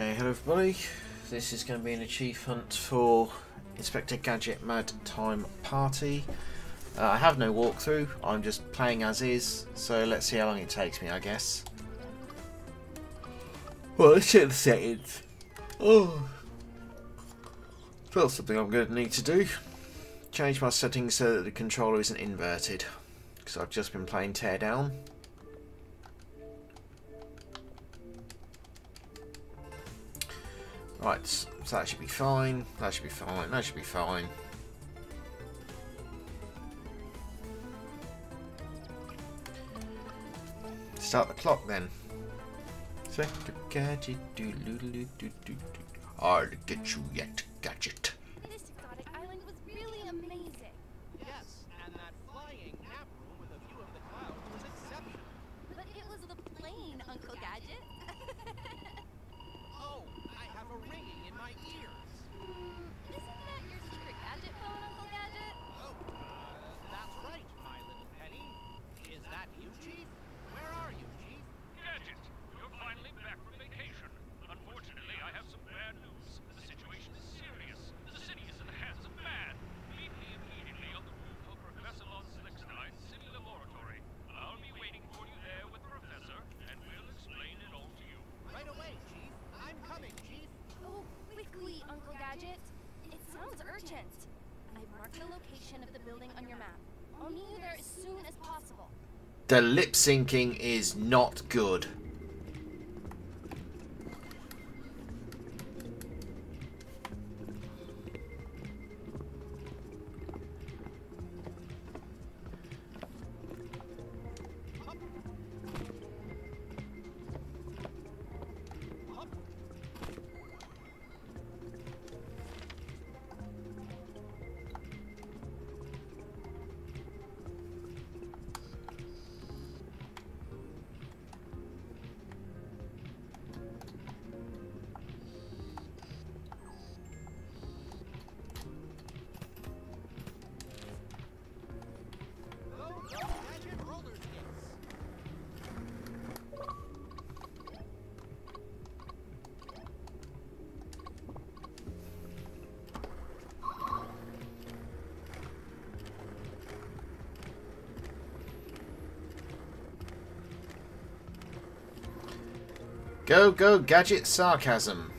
Okay, hello everybody. This is going to be an achieve hunt for Inspector Gadget Mad Time Party. I have no walkthrough, I'm just playing as is, so let's see how long it takes me, I guess. Well, let's check the settings. Oh, that's something I'm going to need to do. Change my settings so that the controller isn't inverted, because I've just been playing Teardown. Right, so that should be fine, that should be fine, that should be fine. Start the clock then. Inspector Gadget, doo-doo-doo-doo-doo-doo. I'll get you yet, Gadget. This exotic island was really amazing. Yes, and that flying nap room with a view of the clouds was exceptional. But it was the plane, Uncle Gadget. Oh, I have a ringing in my ears. Isn't that your secret gadget phone, Uncle Gadget? Oh, that's right, my little penny. Is that you, Chief? Where are you, Chief? Gadget, you're finally back from vacation. Unfortunately, I have some bad news. The situation is serious. The city is in the hands of man. Meet me immediately on the roof of Professor Lon Slickstein's city laboratory. I'll be waiting for you there with the professor, and we'll explain it all to you. Right away, Chief. I'm coming, Chief. Oh, quickly, Uncle Gadget. It sounds urgent. I've marked the location of the building on your map. I'll meet you there as soon as possible. The lip syncing is not good. Go, go, Gadget sarcasm.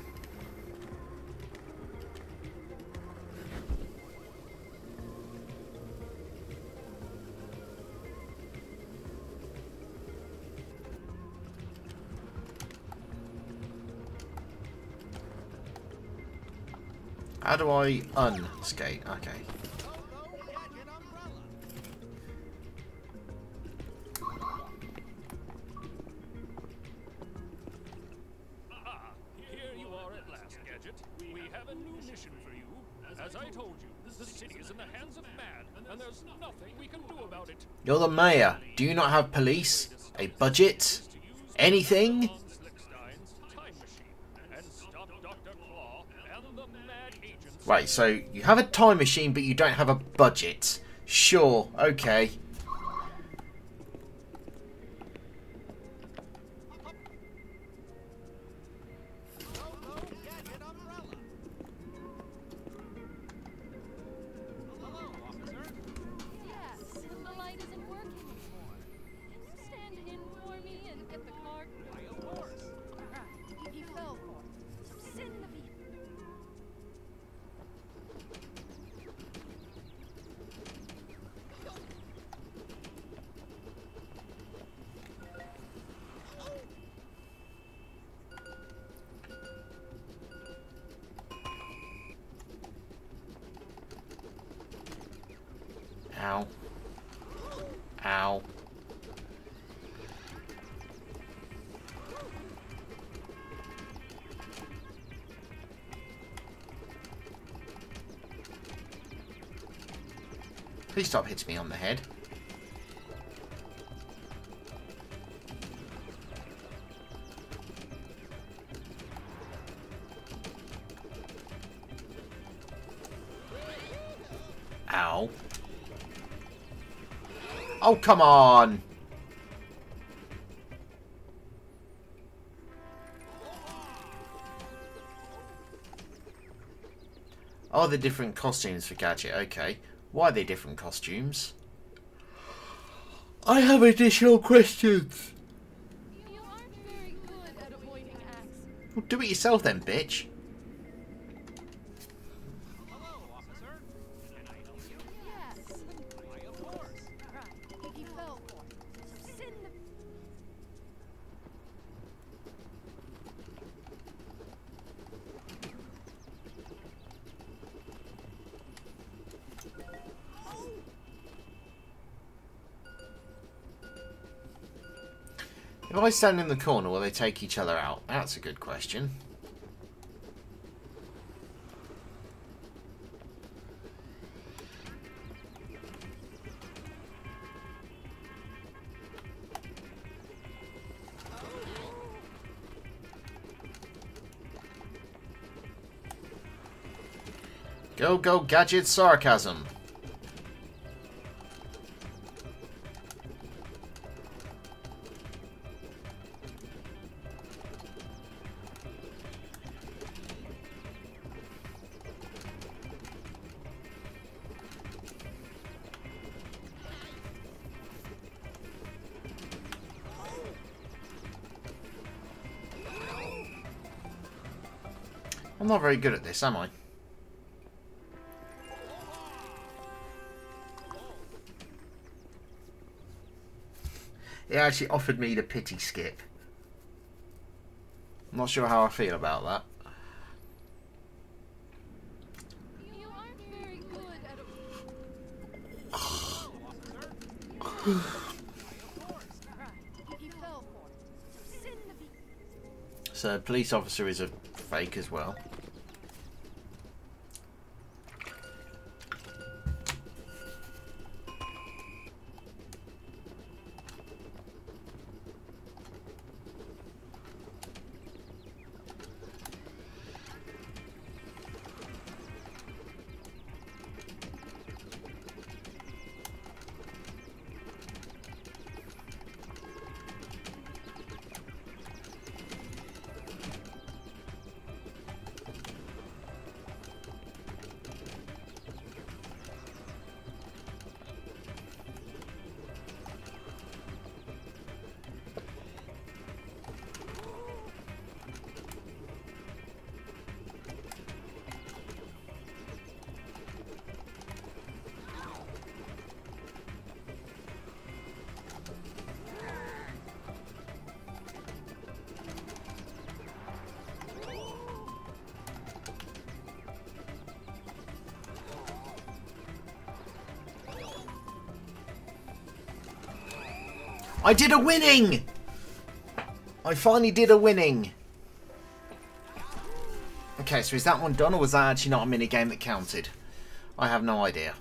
How do I unskate? Okay. You're the mayor. Do you not have police? A budget? Anything? Right, so you have a time machine, but you don't have a budget. Sure, okay. Ow. Ow. Please stop hitting me on the head. Ow. Oh, come on! Oh, they're different costumes for Gadget. Okay. Why are they different costumes? I have additional questions. You aren't very good at avoiding acts. Well, do it yourself then, bitch. Hello, officer. Can I help you? Yes. Why, of course. Right. If you fell for it, send them. If I stand in the corner, will they take each other out? That's a good question. Go, go, Gadget sarcasm. I'm not very good at this, am I? It actually offered me the pity skip. I'm not sure how I feel about that. You aren't very good at So a police officer is a fake as well. I did a winning! I finally did a winning! Okay, so is that one done, or was that actually not a minigame that counted? I have no idea.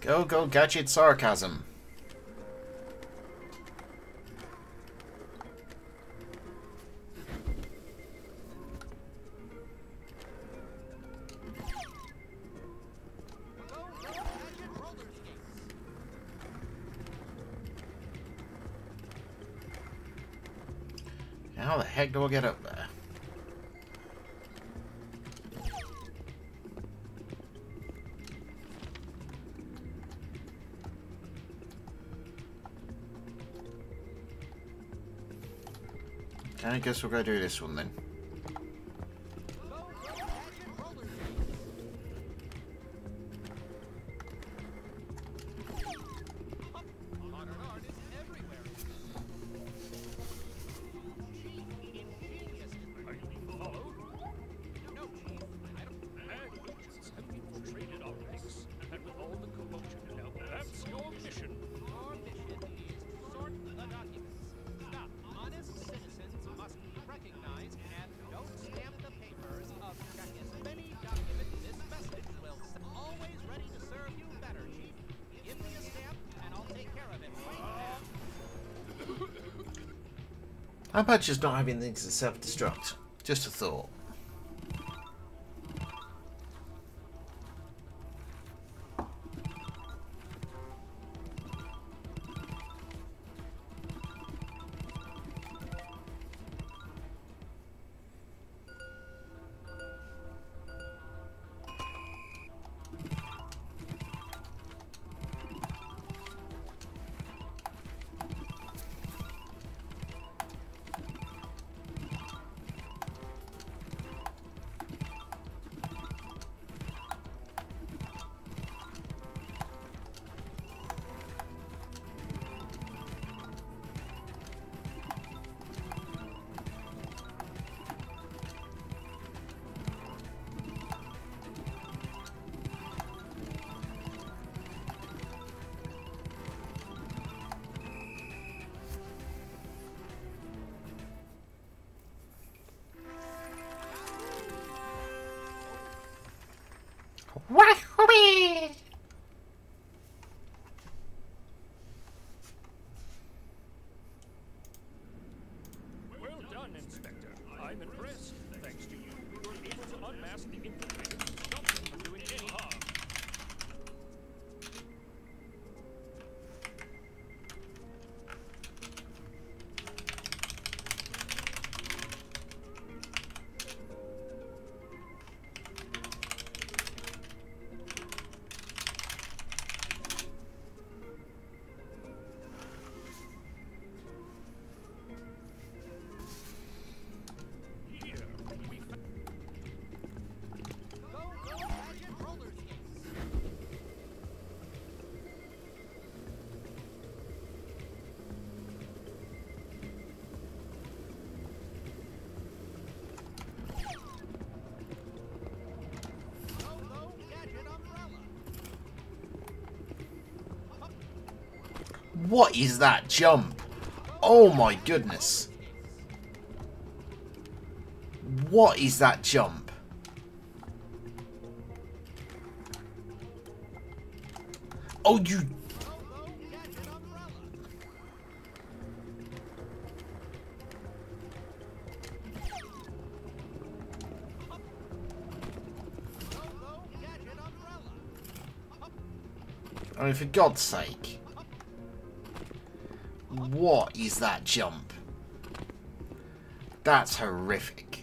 Go, go, Gadget sarcasm. How the heck do I get up there? I guess we'll go do this one then. How about just not having things that self-destruct? Just a thought. What is that jump? Oh my goodness. What is that jump? Oh, you... I mean, for God's sake. What is that jump? That's horrific.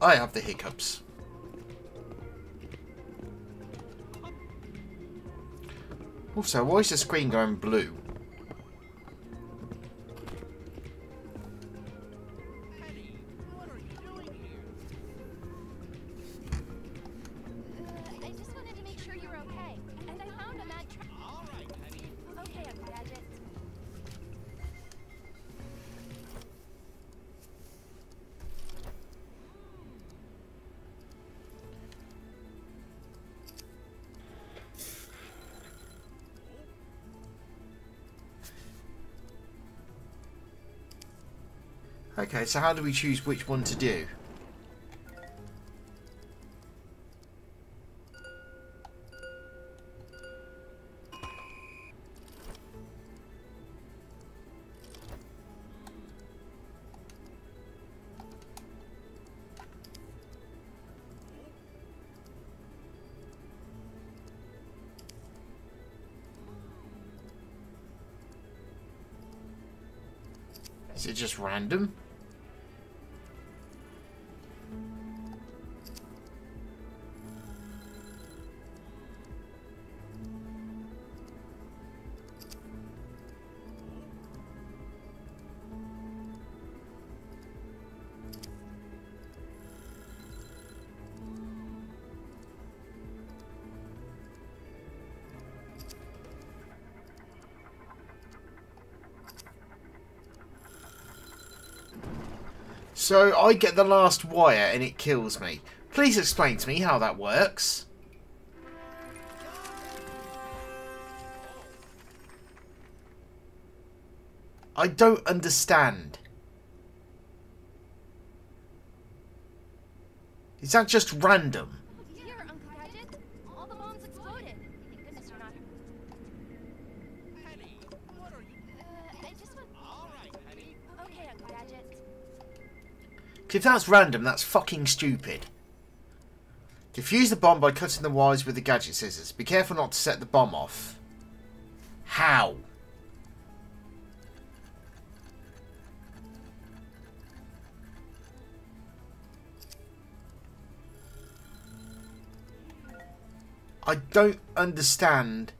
I have the hiccups. Also, why is the screen going blue? Eddie, what are you doing here? I just wanted to make sure you're okay, and I found a mad trap. All right, Eddie. Okay, I'm Gadget. Okay, so how do we choose which one to do? Is it just random? So I get the last wire and it kills me. Please explain to me how that works. I don't understand. Is that just random? If that's random, that's fucking stupid. Defuse the bomb by cutting the wires with the gadget scissors. Be careful not to set the bomb off. How? I don't understand.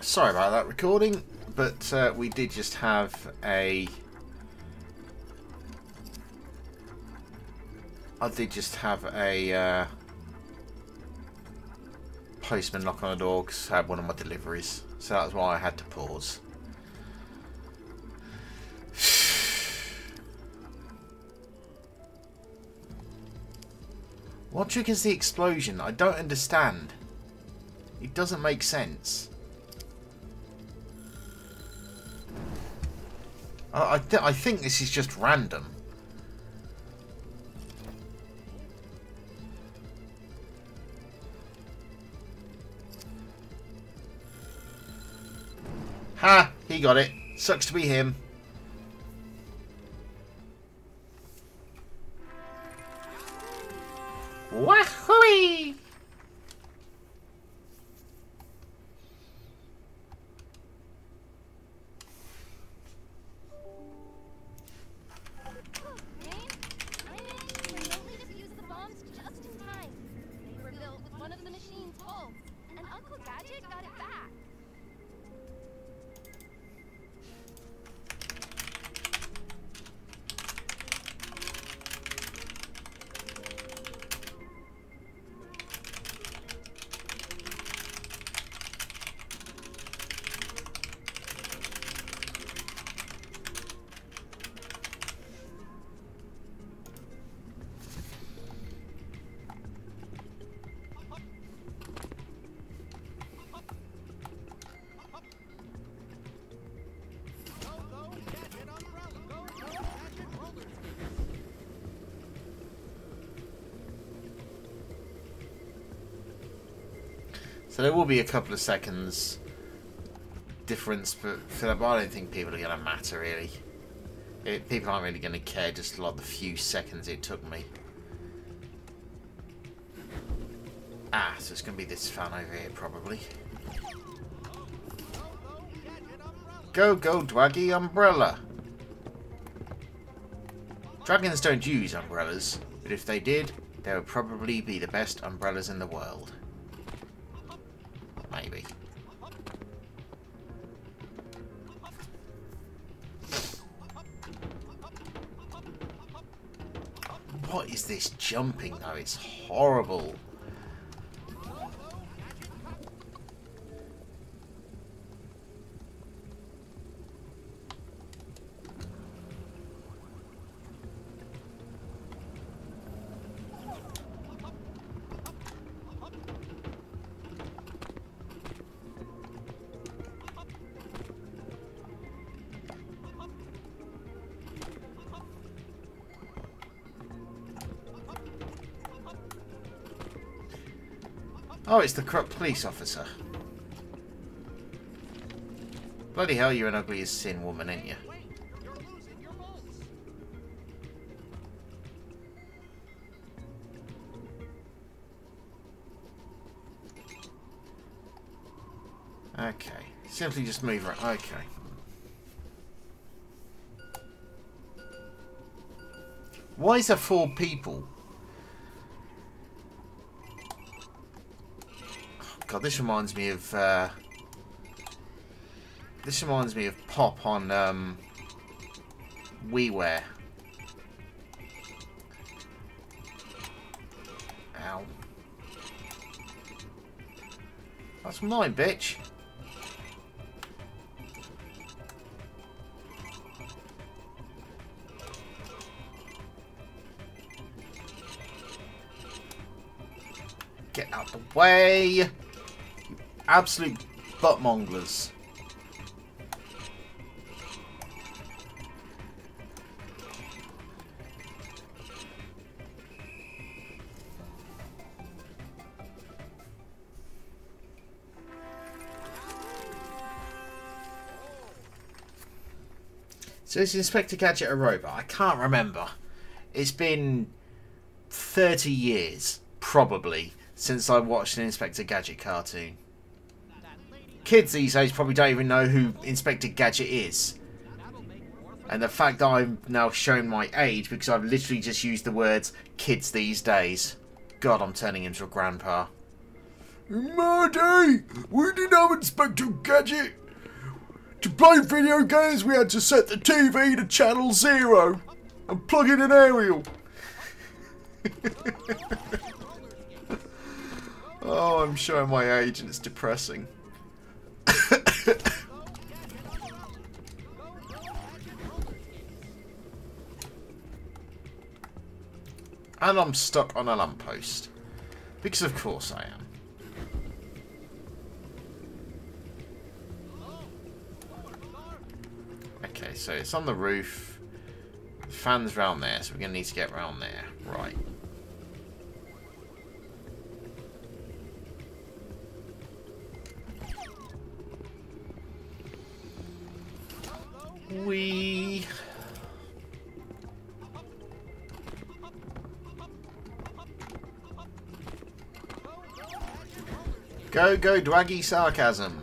Sorry about that recording, but we did just have a... postman knock on the door because I had one of my deliveries. So that's why I had to pause. What triggers the explosion? I don't understand. It doesn't make sense. I think this is just random. Ha! He got it. Sucks to be him. Wahooey! So there will be a couple of seconds difference, but I don't think people are going to matter, really. People aren't really going to care, just like the few seconds it took me. Ah, so it's going to be this fan over here, probably. Go, go, Dwaggy Umbrella! Dragons don't use umbrellas, but if they did, they would probably be the best umbrellas in the world. What is this jumping though? It's horrible. Oh, it's the corrupt police officer. Bloody hell, you're an ugly as sin woman, ain't you? Okay. Simply just move right. Okay. Why is there 4 people? God, this reminds me of Pop on WiiWare. Ow. That's mine, bitch. Get out the way, you absolute buttmonglers. So is Inspector Gadget a robot? I can't remember. It's been 30 years, probably, since I watched an Inspector Gadget cartoon. Kids these days probably don't even know who Inspector Gadget is. And the fact that I'm now showing my age because I've literally just used the words kids these days. God, I'm turning into a grandpa. Marty, we didn't have Inspector Gadget. To play video games, we had to set the TV to channel 0 and plug in an aerial. Oh, I'm showing my age and it's depressing. And I'm stuck on a lamppost. Because of course I am. Okay, so it's on the roof. The fan's round there, so we're going to need to get round there. Right. We go, go, Dwaggy sarcasm.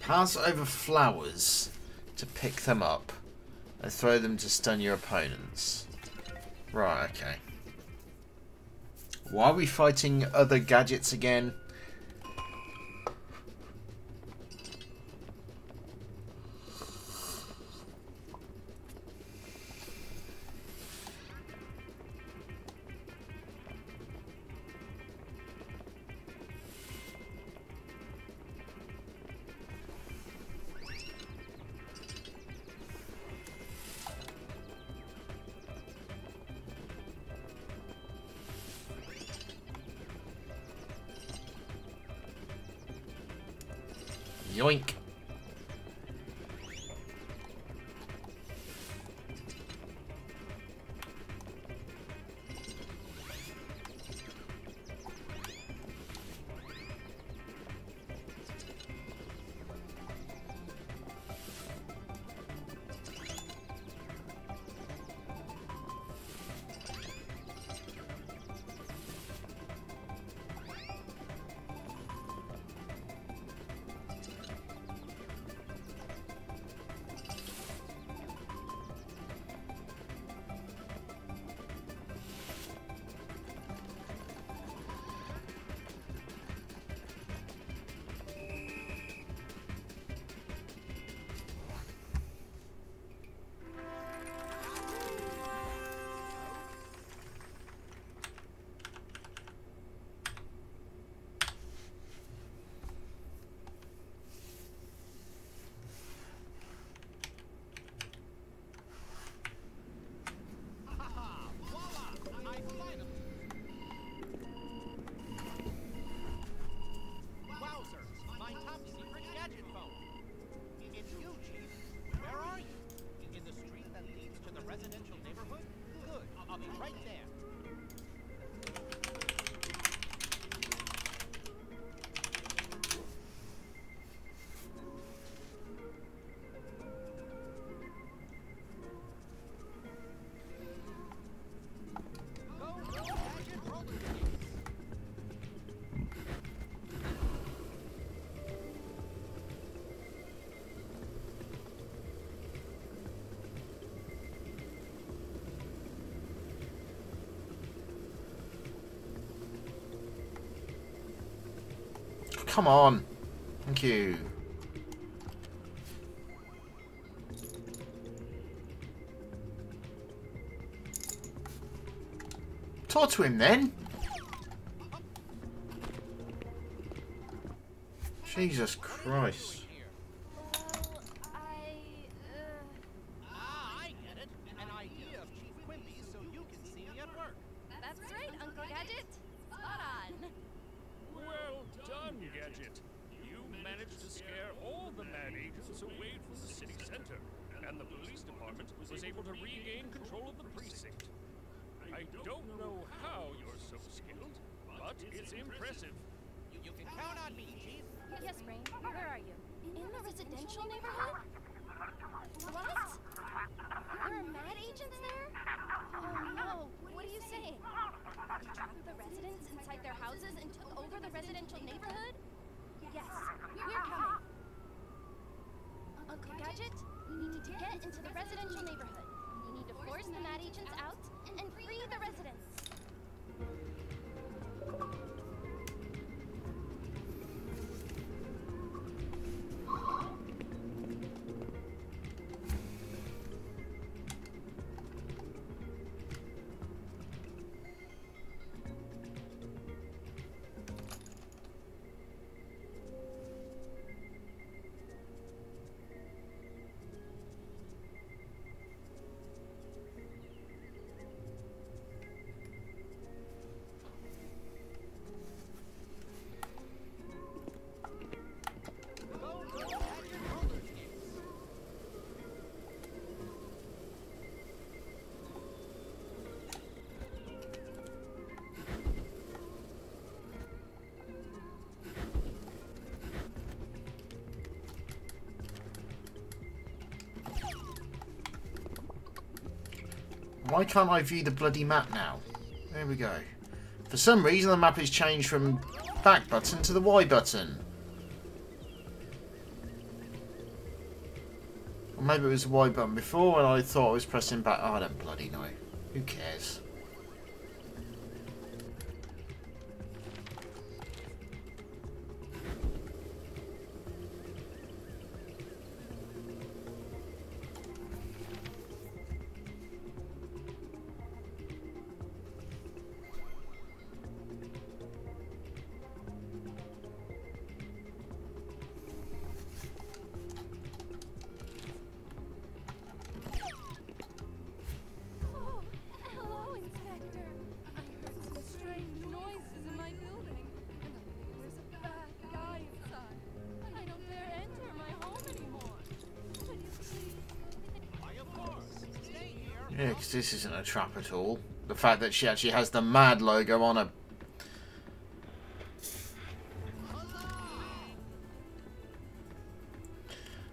Pass over flowers to pick them up and throw them to stun your opponents. Right, okay. Why are we fighting other gadgets again? Yoink. Come on. Thank you. Talk to him then. Jesus Christ. Why can't I view the bloody map now? There we go. For some reason the map is changed from back button to the Y button. Or maybe it was the Y button before and I thought I was pressing back. Oh, I don't bloody know. Who cares? Yeah, because this isn't a trap at all. The fact that she actually has the MAD logo on her.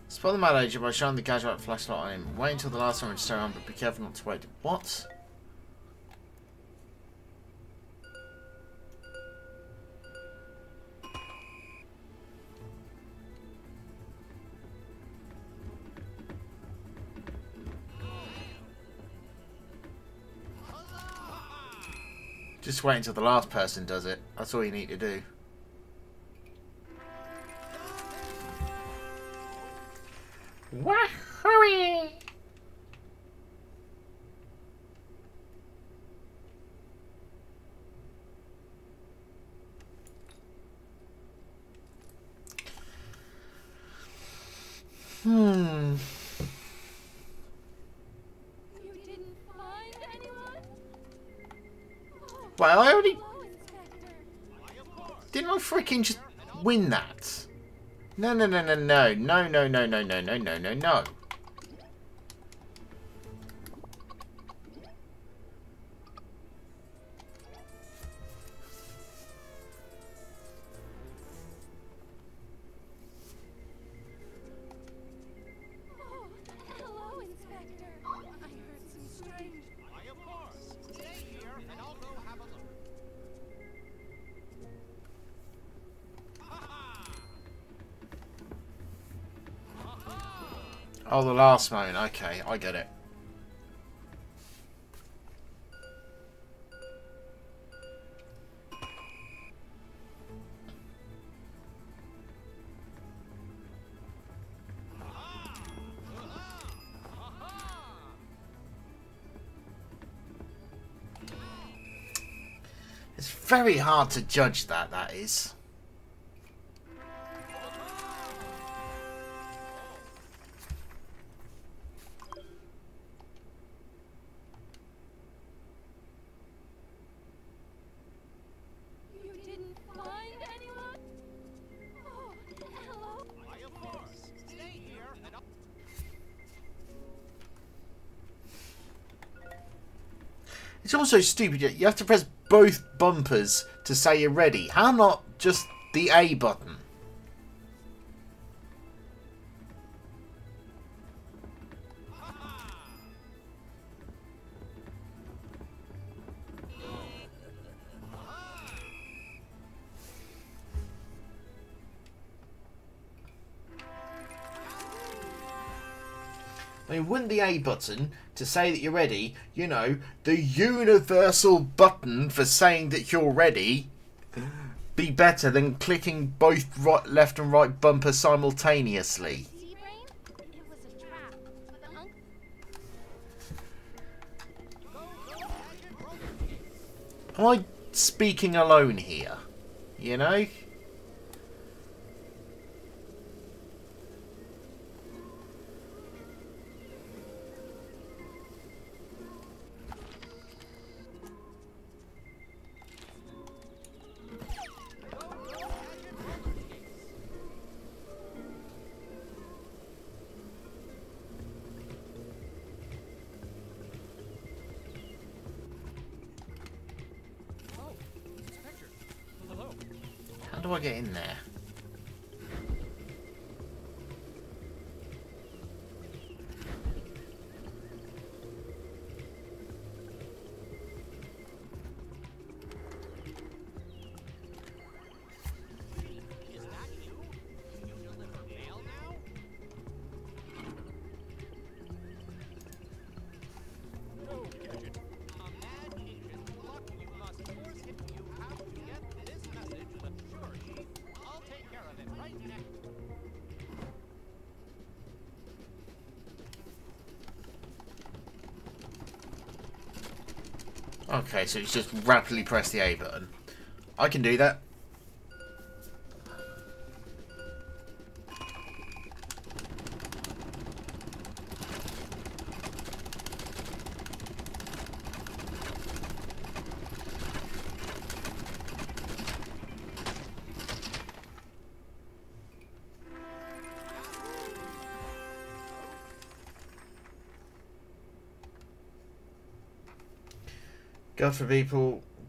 Spot the MAD agent by shining the gadget flashlight on him. Wait until the last one to stay on, but be careful not to wait. What? Just wait until the last person does it. That's all you need to do. Wahoo! Well, I already... Didn't I freaking just win that? No, no, no, no, no. No, no, no, no, no, no, no, no, no. Oh, the last moment. Okay, I get it. It's very hard to judge that, that is. It's also stupid, you have to press both bumpers to say you're ready. How not just the A button? I mean, wouldn't the A button to say that you're ready, you know, the universal button for saying that you're ready, be better than clicking both right, left and right bumper simultaneously? Am I speaking alone here? You know? How do I get in there? Okay, so it's just rapidly press the A button. I can do that.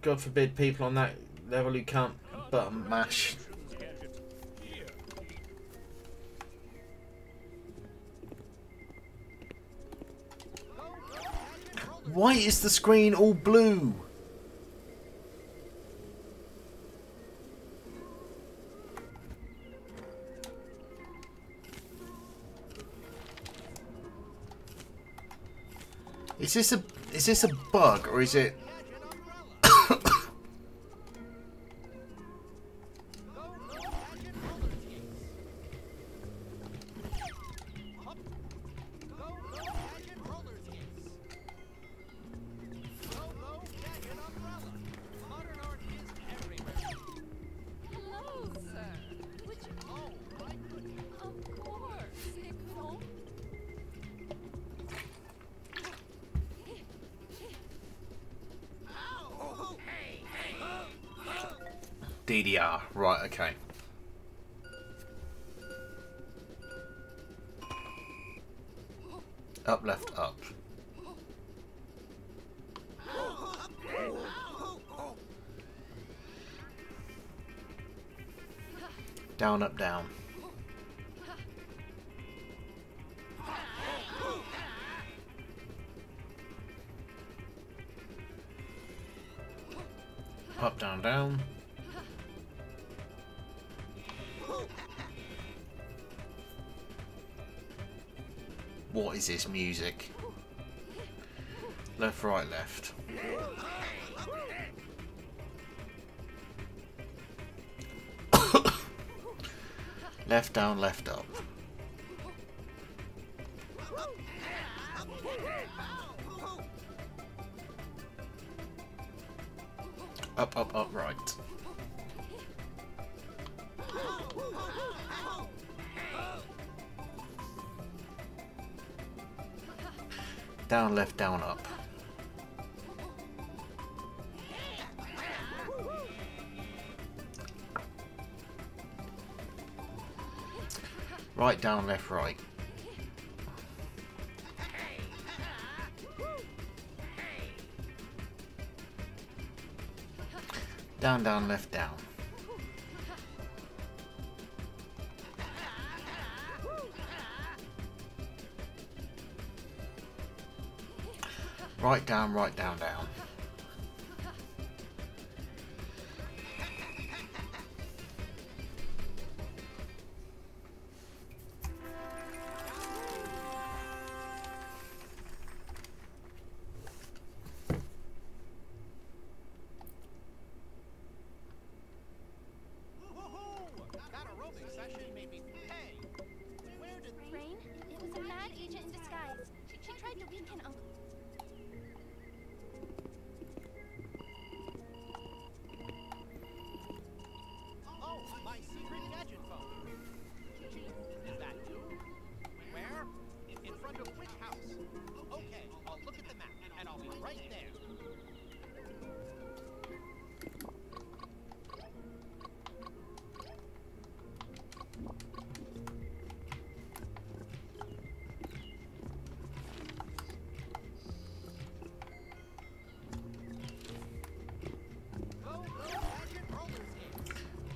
God forbid people on that level who can't button mash. Why is the screen all blue? Is this a bug or is it? DDR, right, okay. Up, left, up. Down, up, down. Up, down, down. What is this music? Left, right, left. Left, down, left, up. Up, right. Down, left, down, up. Right, down, left, right. Down, down, left, down. Right, down, down.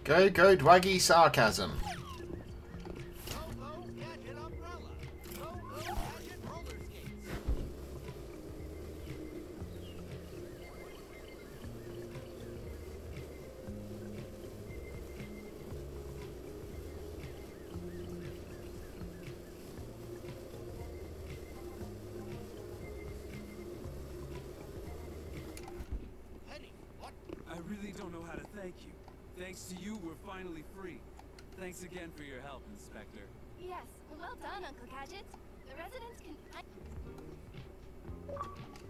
Go, go, Dwaggy Sarcasm. I really don't know how to thank you. Thanks to you, we're finally free. Thanks again for your help, Inspector. Yes, well done, Uncle Gadget. The residents can find...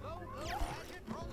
Go, go, Gadget roller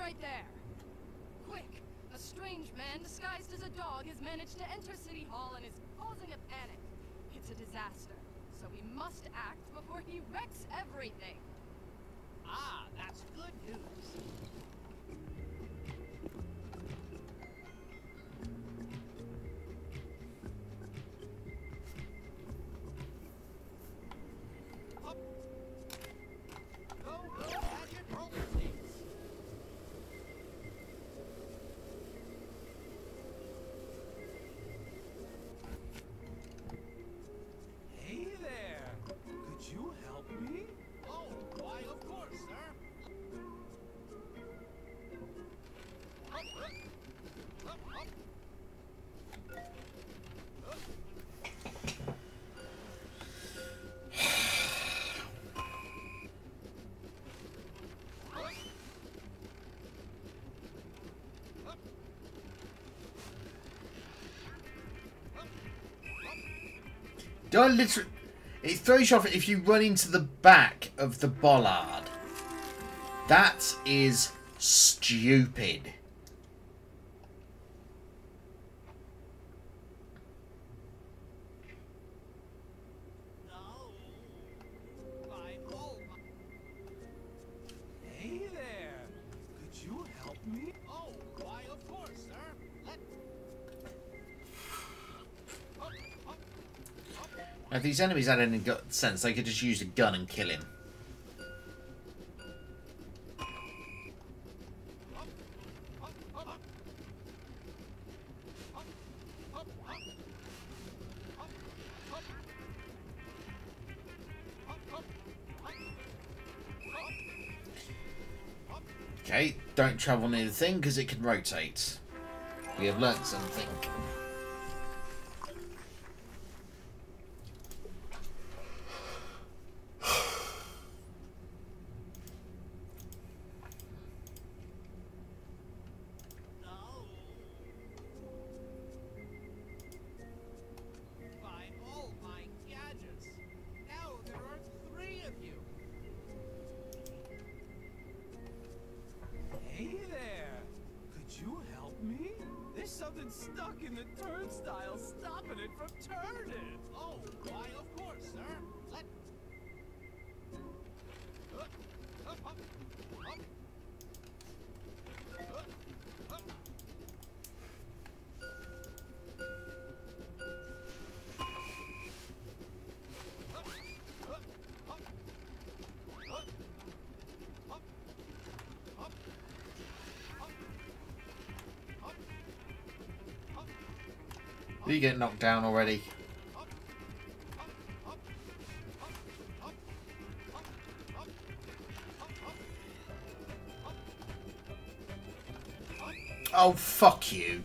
right there. Quick! A strange man disguised as a dog has managed to enter City Hall and is causing a panic. It's a disaster, so we must act before he wrecks everything. Ah, that's good news. I literally, it throws you off if you run into the back of the bollard. That is stupid. If these enemies had any sense, they could just use a gun and kill him. Okay, don't travel near the thing because it can rotate. We have learnt something. You get knocked down already. Oh, fuck you.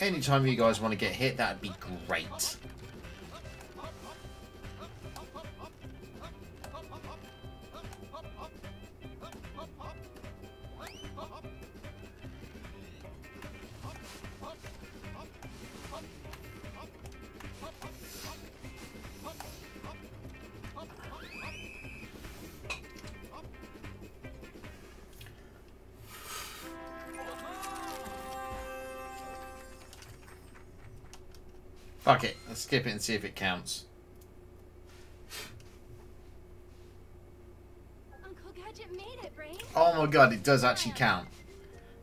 Anytime you guys want to get hit, that'd be great. Fuck it, let's skip it and see if it counts. Uncle Gadget made it, right? Oh my god, it does actually count.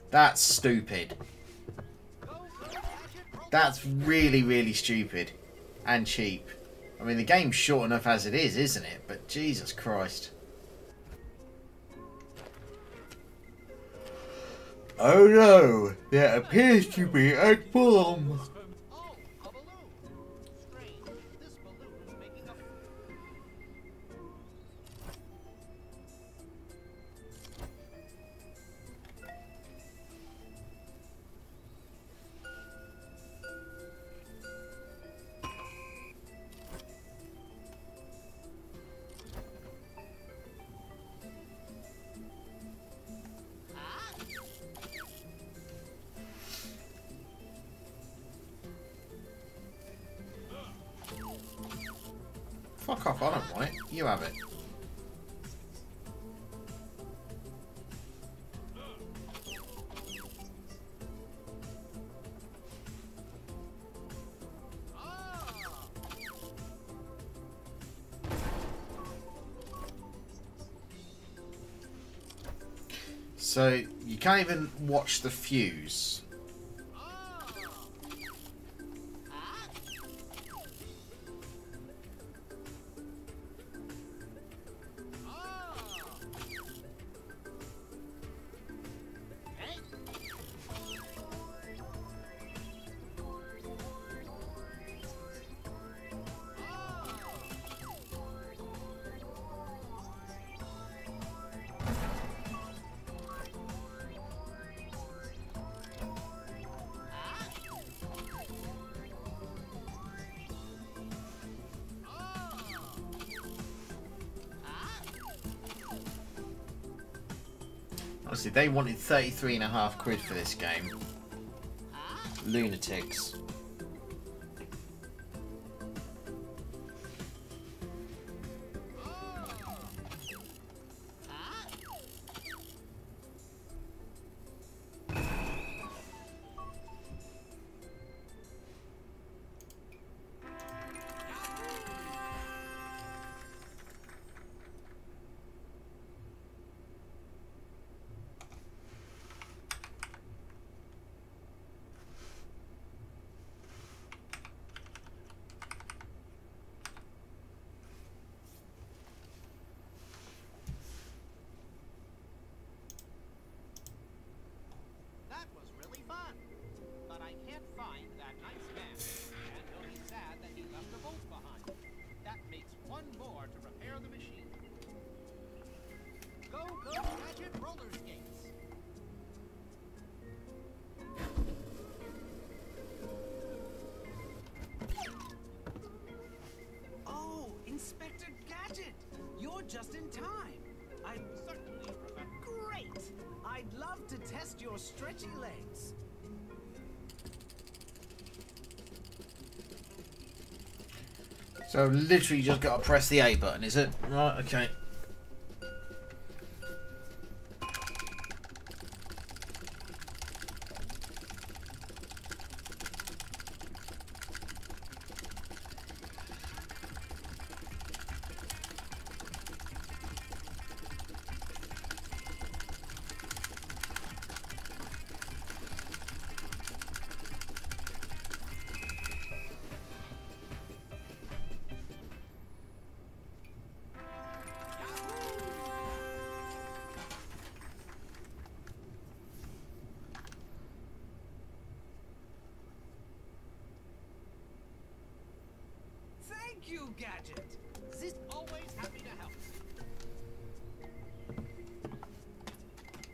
That's stupid. That's really, really stupid. And cheap. I mean, the game's short enough as it is, isn't it? But Jesus Christ. Oh no, there appears to be a bomb. Fuck off, I don't want it. You have it. So, you can't even watch the fuse. Honestly, they wanted 33.5 quid for this game. Lunatics. Just in time. I'm certainly great. I'd love to test your stretchy legs. So literally just gotta press the A button, is it? Right, okay. Thank you, Gadget. This always happy to help.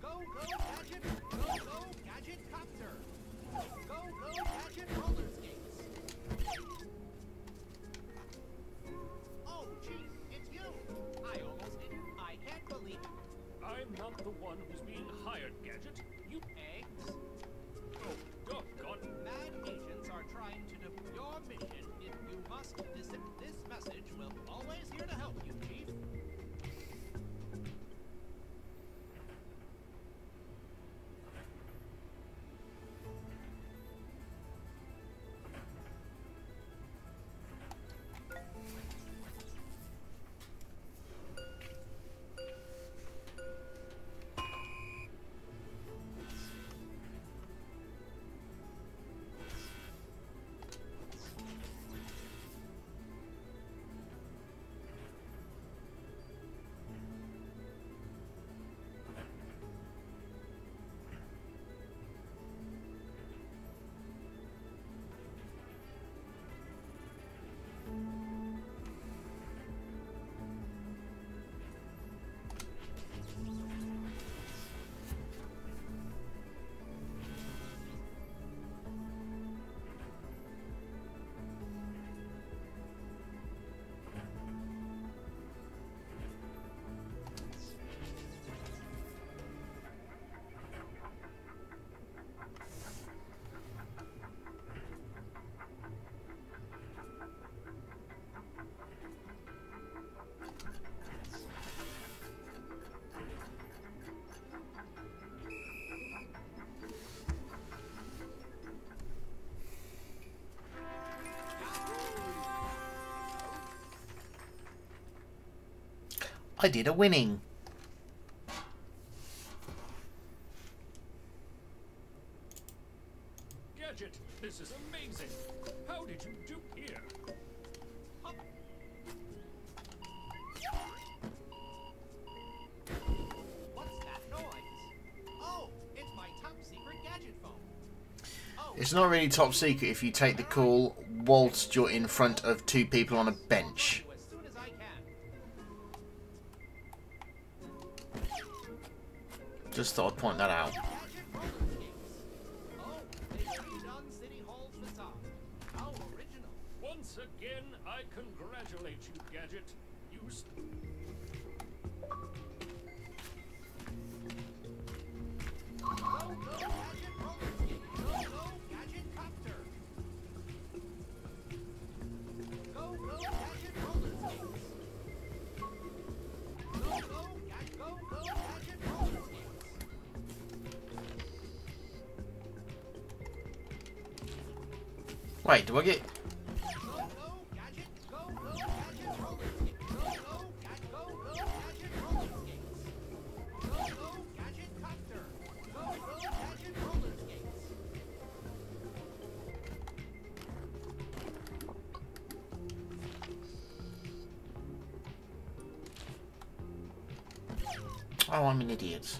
Go, go, Gadget. Go, go, Gadget Copter. Go, go, Gadget Roller Skates. Oh, gee, it's you. I almost didn't. I can't believe it. I'm not the one who's being hired, Gadget. You eggs. Oh, doggone. Mad agents are trying to defeat your mission. You must listen. This message will always here to help you, Chief. I did a winning. Gadget, this is amazing. How did you do here? Up. What's that noise? Oh, it's my top secret gadget phone. Oh. It's not really top secret if you take the call whilst you're in front of two people on a bench. Just thought I'd point that out. Once again, I congratulate you, Gadget. You Wait, do I get... Oh, I'm an idiot.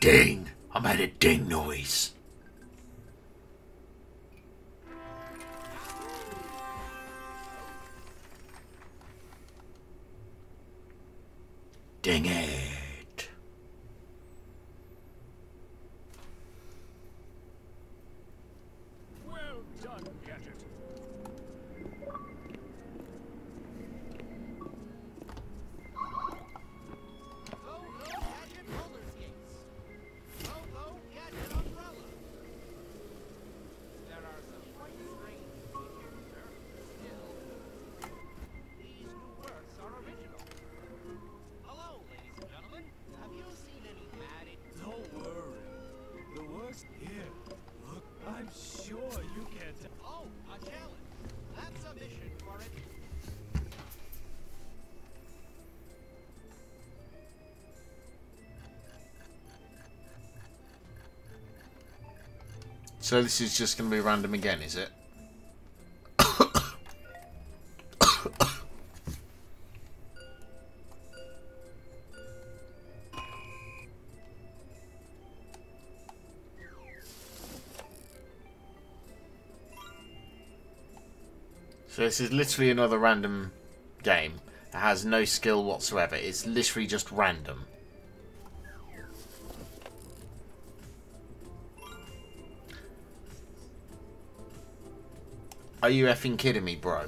Ding! I made a ding noise. Ding it! Well done, Gadget. So this is just going to be random again, is it? So this is literally another random game that has no skill whatsoever. It's literally just random. Are you effing kidding me, bro?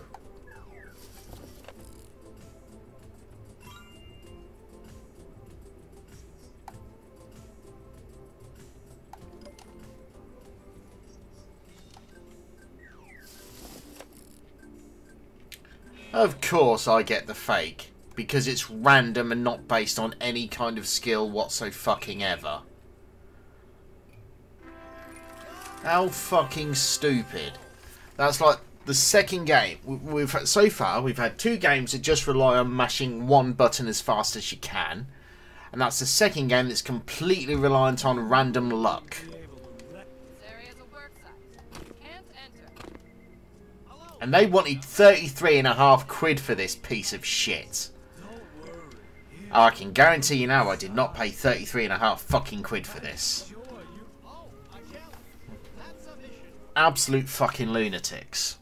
Of course I get the fake, because it's random and not based on any kind of skill whatso-fucking-ever. How fucking stupid. That's like the second game. So far, we've had two games that just rely on mashing one button as fast as you can. And that's the second game that's completely reliant on random luck. And they wanted 33.5 quid for this piece of shit. I can guarantee you now I did not pay 33.5 fucking quid for this. Absolute fucking lunatics.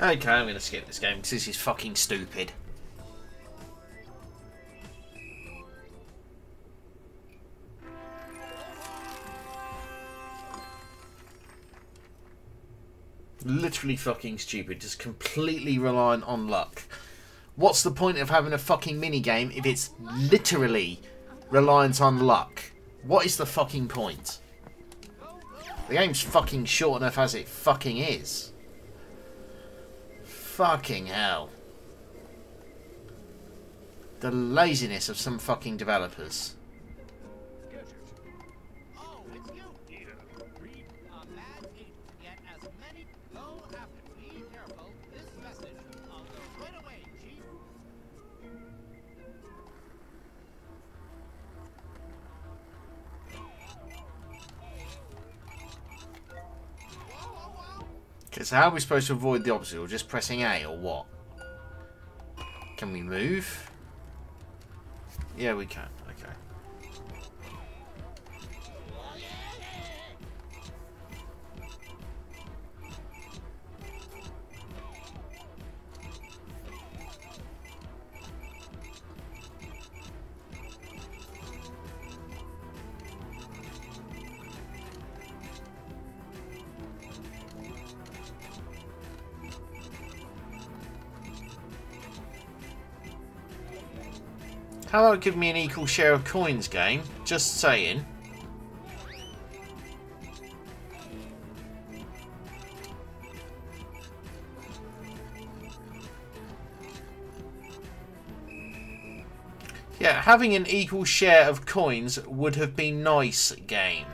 Okay, I'm going to skip this game because this is fucking stupid. Literally fucking stupid. Just completely reliant on luck. What's the point of having a fucking minigame if it's literally reliant on luck? What is the fucking point? The game's fucking short enough as it fucking is. Fucking hell. The laziness of some fucking developers. So how are we supposed to avoid the obstacle? Just pressing A or what? Can we move? Yeah, we can. Okay. How about give me an equal share of coins game? Just saying. Yeah, having an equal share of coins would have been nice game.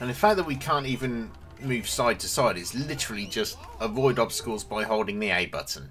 And the fact that we can't even move side to side is literally just avoid obstacles by holding the A button.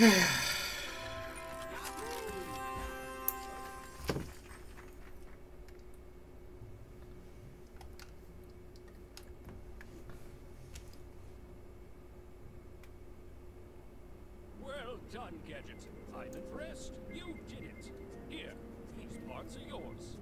Well done, Gadget. I'm impressed. You did it. Here, these parts are yours.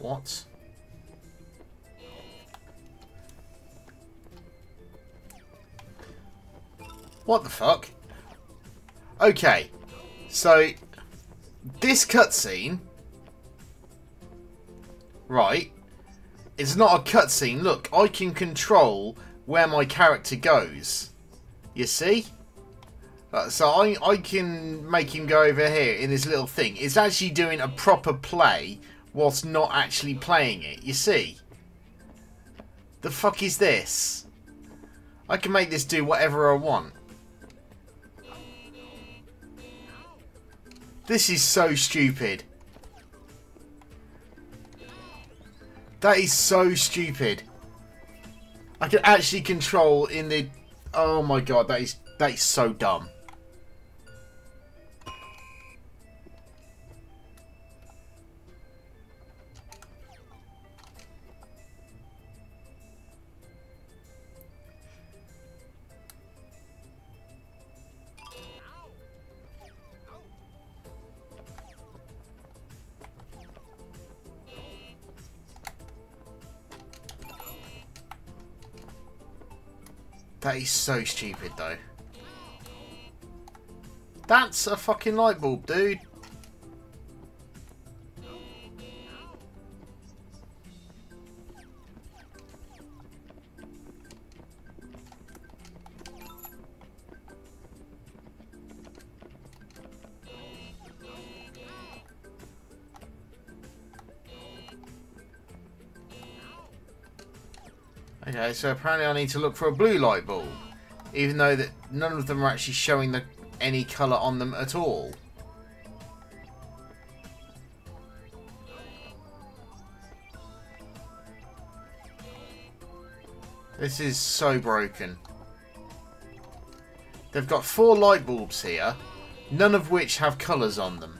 What? What the fuck? Okay, so this cutscene, right, it's not a cutscene. Look, I can control where my character goes. You see? So I can make him go over here in this little thing. It's actually doing a proper play whilst not actually playing it, you see? The fuck is this? I can make this do whatever I want. This is so stupid. That is so stupid. I can actually control in the... Oh my god, that is so dumb. That is so stupid, though. That's a fucking light bulb, dude. Okay, so apparently I need to look for a blue light bulb, even though that none of them are actually showing any colour on them at all. This is so broken. They've got 4 light bulbs here, none of which have colours on them.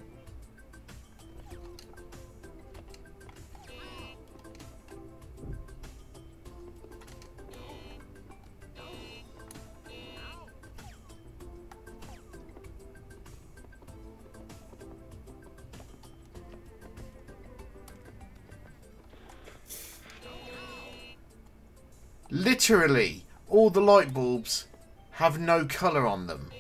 Literally, all the light bulbs have no colour on them.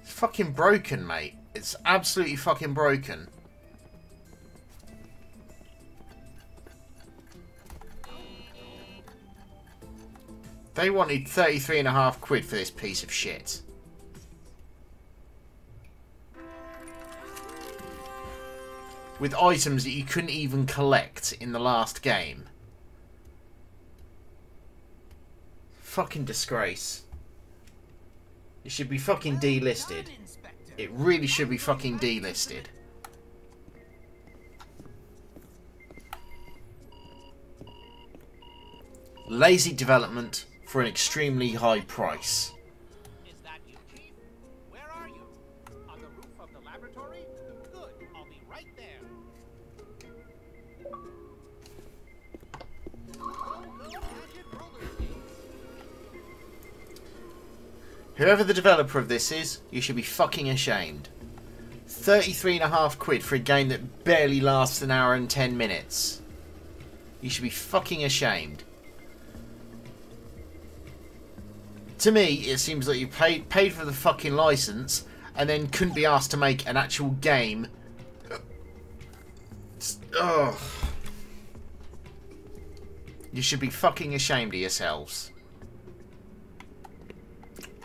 It's fucking broken, mate. It's absolutely fucking broken. They wanted 33.5 quid for this piece of shit. With items that you couldn't even collect in the last game. Fucking disgrace. It should be fucking delisted. It really should be fucking delisted. Lazy development for an extremely high price. Whoever the developer of this is, you should be fucking ashamed. 33.5 quid for a game that barely lasts an hour and 10 minutes. You should be fucking ashamed. to me, it seems like you paid for the fucking license and then couldn't be asked to make an actual game. Ugh. You should be fucking ashamed of yourselves.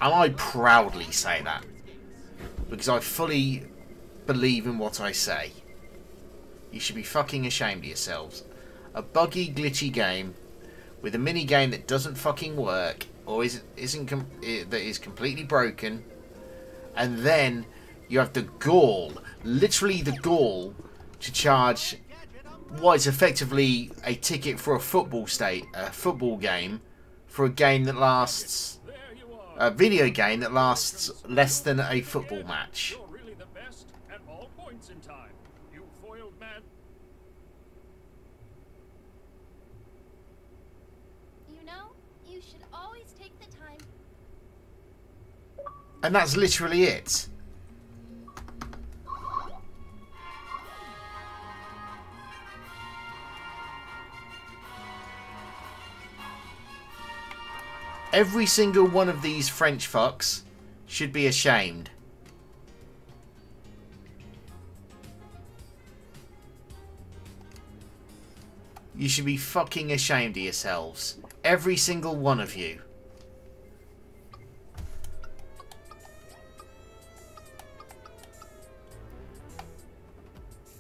And I proudly say that. Because I fully believe in what I say. You should be fucking ashamed of yourselves. A buggy, glitchy game with a mini game that doesn't fucking work or that is completely broken, and then you have the gall, literally the gall, to charge what is effectively a ticket for a football game for a game that lasts, a video game that lasts less than a football match. And that's literally it. Every single one of these French fucks should be ashamed. You should be fucking ashamed of yourselves. Every single one of you.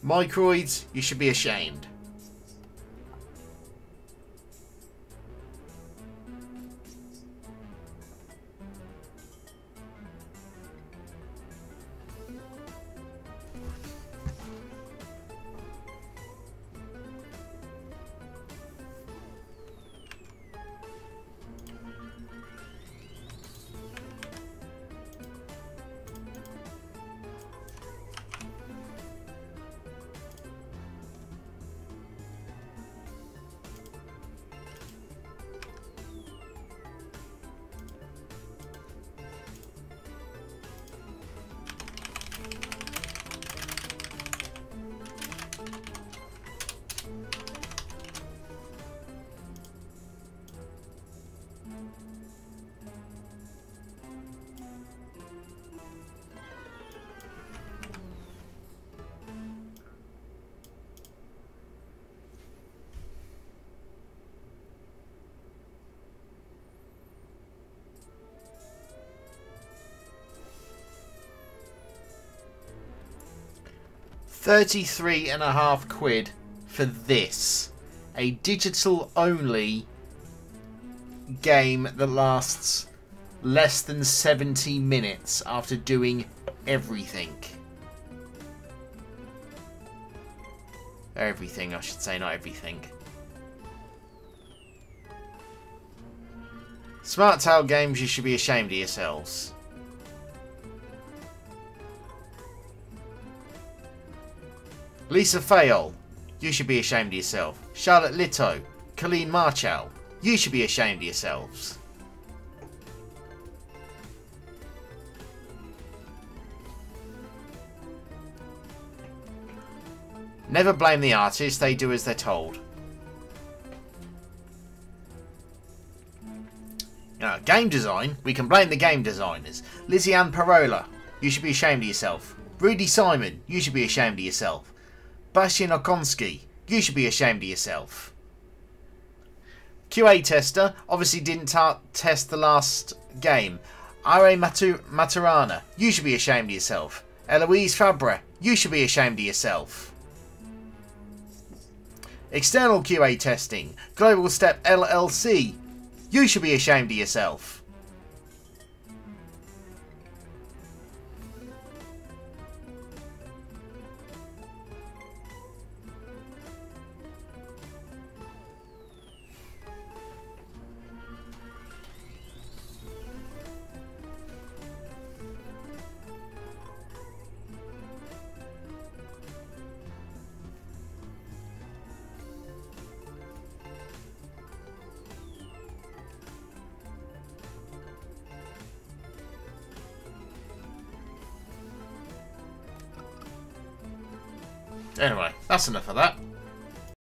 Microids, you should be ashamed. £33.50 for this. A digital only game that lasts less than 70 minutes after doing everything. Everything, I should say, not everything. Smart Tail Games, you should be ashamed of yourselves. Lisa Fayol, you should be ashamed of yourself. Charlotte Litto, Colleen Marchal, you should be ashamed of yourselves. Never blame the artists, they do as they're told. Now, game design, we can blame the game designers. Lizzie Ann Parola, you should be ashamed of yourself. Rudy Simon, you should be ashamed of yourself. Bastian Okonski, you should be ashamed of yourself. QA tester, obviously didn't test the last game. Ira Maturana, you should be ashamed of yourself. Eloise Fabre, you should be ashamed of yourself. External QA testing, Global Step LLC, you should be ashamed of yourself. Anyway, that's enough of that.